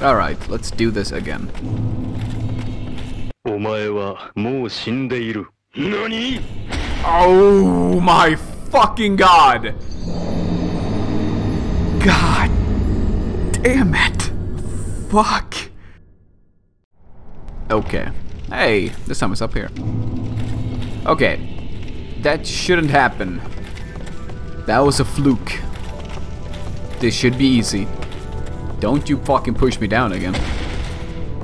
Alright, let's do this again. Oh my fucking god! God damn it! Fuck! Okay. Hey, this time it's up here. Okay. That shouldn't happen. That was a fluke. This should be easy. Don't you fucking push me down again.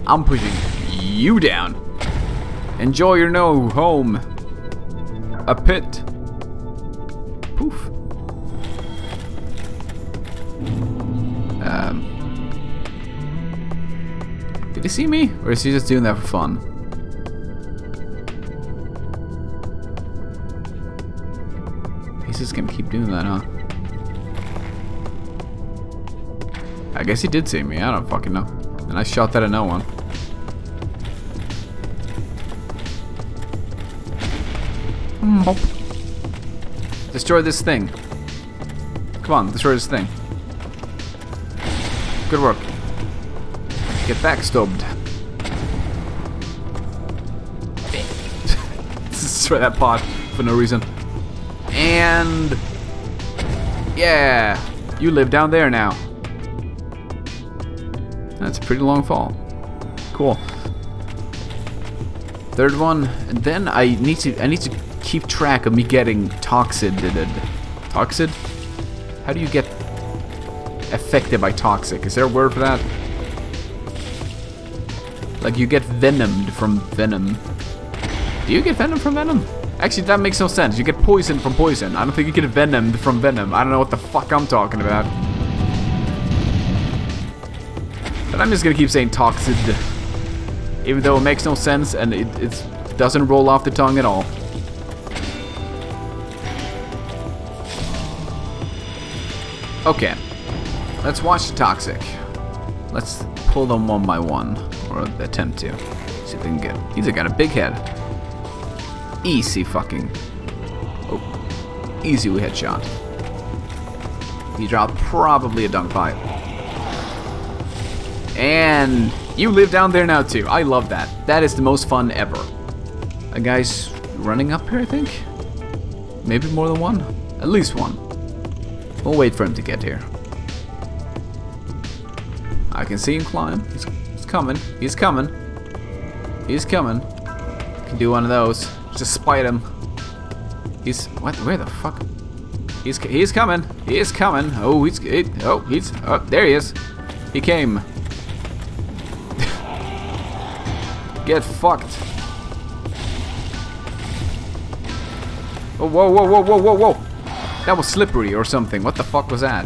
I'm pushing you down. Enjoy your new home. A pit. Poof. Did he see me? Or is he just doing that for fun? He's just gonna keep doing that, huh? I guess he did see me. I don't fucking know. And I shot that at no one. Destroy this thing. Come on, destroy this thing. Good work. Get back, stubbed. Destroy that pod for no reason. And yeah, you live down there now. That's a pretty long fall. Cool. Third one, and then I need to keep track of me getting toxidated. Toxid? How do you get affected by toxic? Is there a word for that? Like you get venomed from venom. Do you get venom from venom? Actually, that makes no sense. You get poisoned from poison. I don't think you get venomed from venom. I don't know what the fuck I'm talking about. But I'm just gonna keep saying toxic, even though it makes no sense and it doesn't roll off the tongue at all. Okay, let's watch the toxic. Let's pull them one by one, or attempt to. See if they can get. These have got a big head. Easy fucking. Oh, easy headshot. He dropped probably a dunk pipe. And you live down there now too. I love that. That is the most fun ever. A guy's running up here, I think. Maybe more than one. At least one. We'll wait for him to get here. I can see him climb. He's coming. He's coming. He's coming. Can do one of those. Just spite him. He's what? Where the fuck? He's coming. He is coming. Oh, he's there he is. He came. Get fucked. Oh, whoa, whoa, whoa, whoa, whoa, whoa! That was slippery or something. What the fuck was that?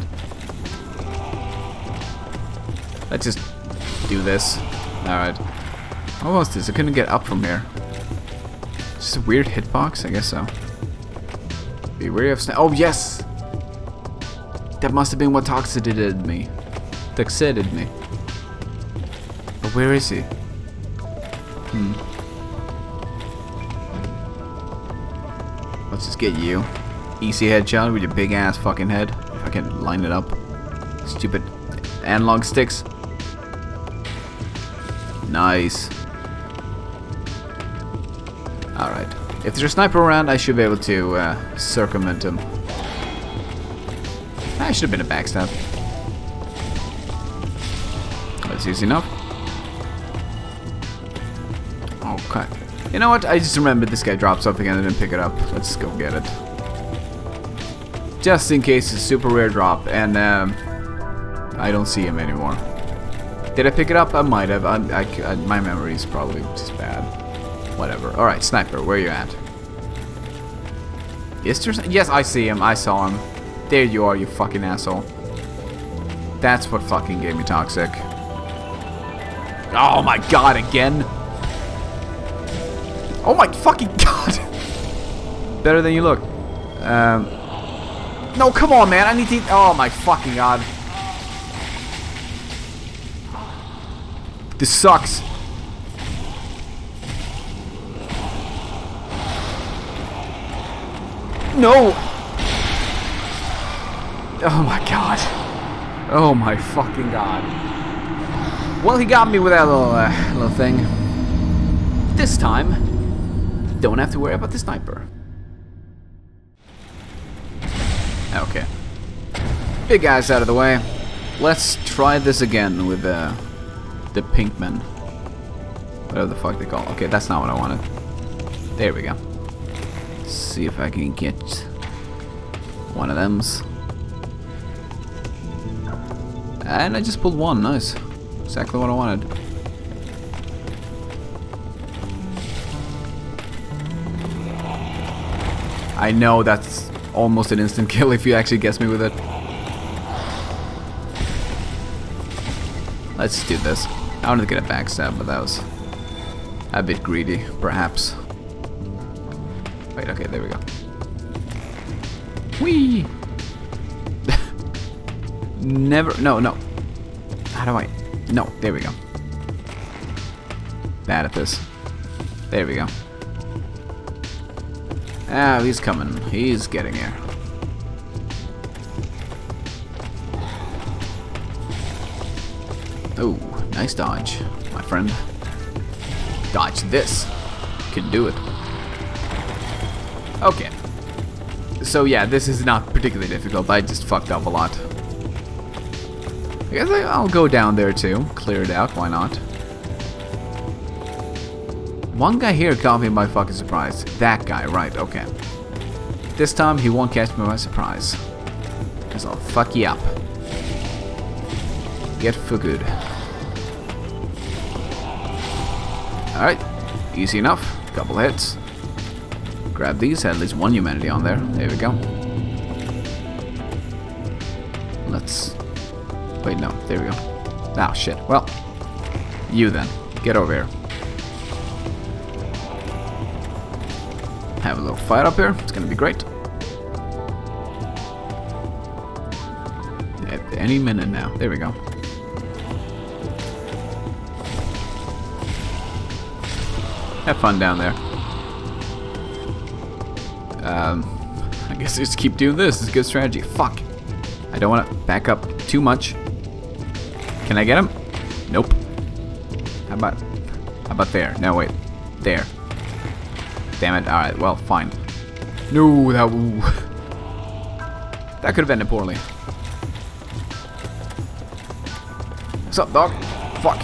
Let's just do this. All right. What was this? I couldn't get up from here. Just a weird hitbox, I guess so. Be wary of snap. Oh yes! That must have been what toxidated me. Toxidated me. But where is he? Let's just get you. Easy headshot with your big ass fucking head. If I can line it up. Stupid analog sticks. Nice. Alright, if there's a sniper around, I should be able to circumvent him. I should have been a backstab. That's easy enough. Okay. You know what? I just remembered this guy dropped something and I didn't pick it up. Let's go get it. Just in case it's a super rare drop and I don't see him anymore. Did I pick it up? I might have. My memory is probably just bad. Whatever. Alright, sniper, where you at? Is there? Yes, I see him. I saw him. There you are, you fucking asshole. That's what fucking gave me toxic. Oh my god, again? Oh my fucking god! Better than you look. No, come on, man. I need to eat. Oh my fucking god. This sucks. No! Oh my god. Oh my fucking god. Well, he got me with that little thing. This time, don't have to worry about the sniper. Okay. Big guys out of the way. Let's try this again with the Pinkman. Whatever the fuck they call it. Okay, that's not what I wanted. There we go. Let's see if I can get one of them's. And I just pulled one. Nice. Exactly what I wanted. I know that's almost an instant kill if you actually guess me with it. Let's do this. I wanted to get a backstab, but that was a bit greedy, perhaps. Wait, okay, there we go. Whee! Never, no. How do I? No, there we go. Bad at this. There we go. Ah, he's coming. He's getting here. Oh, nice dodge, my friend. Dodge this. Can do it. Okay. So yeah, this is not particularly difficult. I just fucked up a lot. I guess I'll go down there too. Clear it out, why not? One guy here caught me by fucking surprise. That guy, right, okay. This time he won't catch me by surprise. Cause I'll fuck you up. Get for good. Alright, easy enough. Couple hits. Grab these, had at least one humanity on there. There we go. Let's... Wait, no, there we go. Oh, shit. Well, you then. Get over here. Have a little fight up here. It's gonna be great. At any minute now. There we go. Have fun down there. I guess I just keep doing this. It's a good strategy. Fuck. I don't want to back up too much. Can I get him? Nope. How about there? No, wait. There. Damn it. Alright, well, fine. No, that could have ended poorly. What's up, dog? Fuck.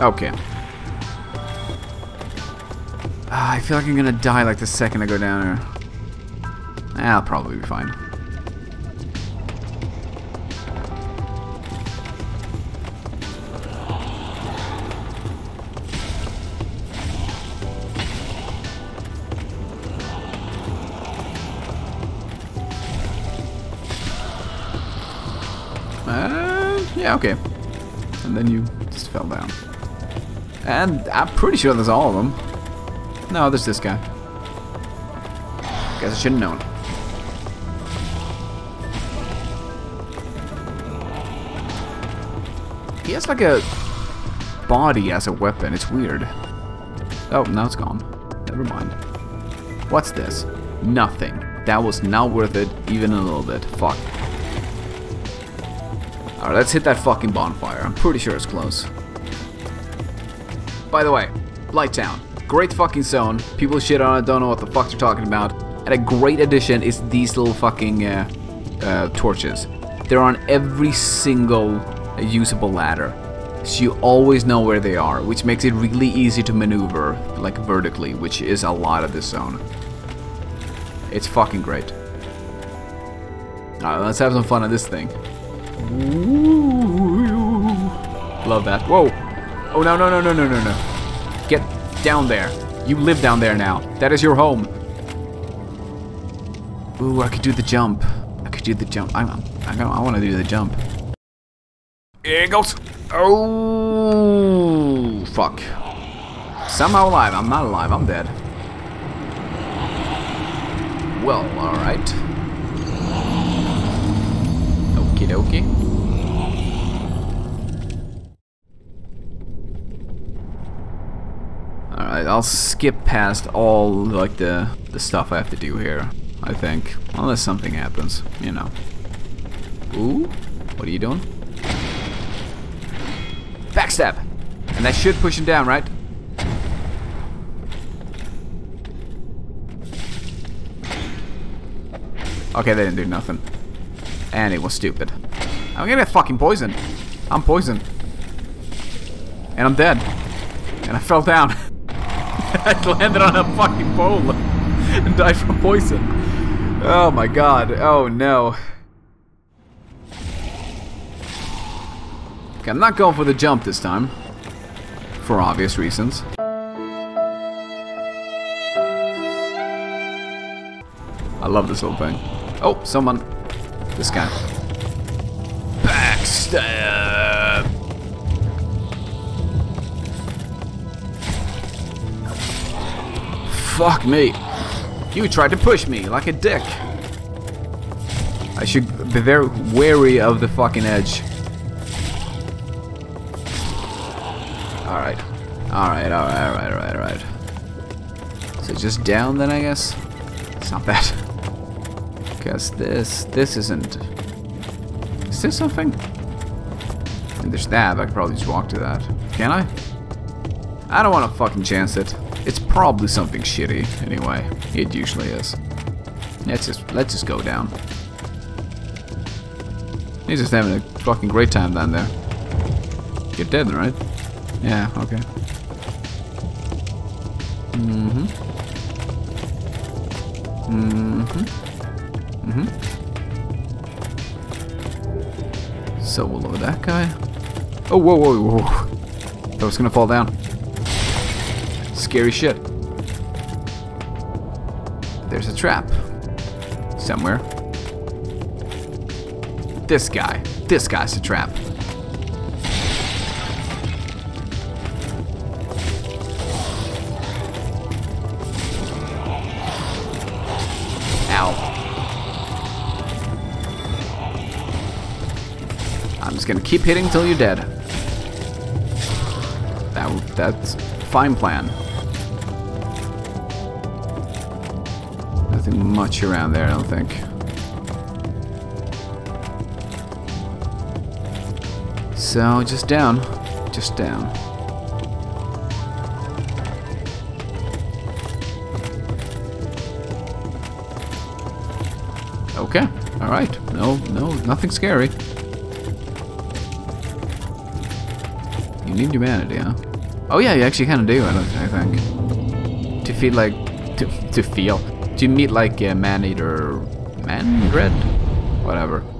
Okay. I feel like I'm gonna die like the second I go down here. I'll probably be fine. Yeah, okay. And then you just fell down. And I'm pretty sure that's all of them. No, there's this guy. Guess I should have known. He has like a body as a weapon. It's weird. Oh, now it's gone. Never mind. What's this? Nothing. That was not worth it, even a little bit. Fuck. Alright, let's hit that fucking bonfire. I'm pretty sure it's close. By the way, Blighttown. Great fucking zone. People shit on it, don't know what the fuck they're talking about. And a great addition is these little fucking torches. They're on every single... a usable ladder, so you always know where they are, which makes it really easy to maneuver, like vertically, which is a lot of this zone. It's fucking great. Alright, let's have some fun on this thing. Ooh, love that. Whoa! Oh no. Get down there. You live down there now. That is your home. Ooh, I could do the jump. I could do the jump. I want to do the jump. Here it goes. Oh, fuck. Somehow alive. I'm not alive. I'm dead. Well, alright. Okie dokie. Alright, I'll skip past all like the stuff I have to do here. I think. Unless something happens, you know. Ooh, what are you doing? Backstab! And that should push him down, right? Okay, they didn't do nothing. And it was stupid. I'm gonna get fucking poisoned. I'm poisoned. And I'm dead. And I fell down. I landed on a fucking bowl and died from poison. Oh my god. Oh no. Okay, I'm not going for the jump this time. For obvious reasons. I love this little thing. Oh, someone. This guy. Backstab! Fuck me. You tried to push me like a dick. I should be very wary of the fucking edge. Alright. Alright, alright, alright, alright, alright. So just down then, I guess? It's not bad. Guess this isn't... Is this something? And there's that, I could probably just walk to that. Can I? I don't want to fucking chance it. It's probably something shitty, anyway. It usually is. Let's just go down. He's just having a fucking great time down there. You're dead, right? Yeah, okay. Mm-hmm. Mm-hmm. Mm-hmm. So we'll lower that guy. Oh, whoa, whoa, whoa. I was gonna fall down. Scary shit. There's a trap. Somewhere. This guy. This guy's a trap. Ow. I'm just gonna keep hitting till you're dead. That's fine plan. Nothing much around there, I don't think. So, just down. Just down. Okay. Alright. No, nothing scary. You need humanity, huh? Oh yeah, you actually kind of do, I think. To meet like a man-eater... Man-bread? Whatever.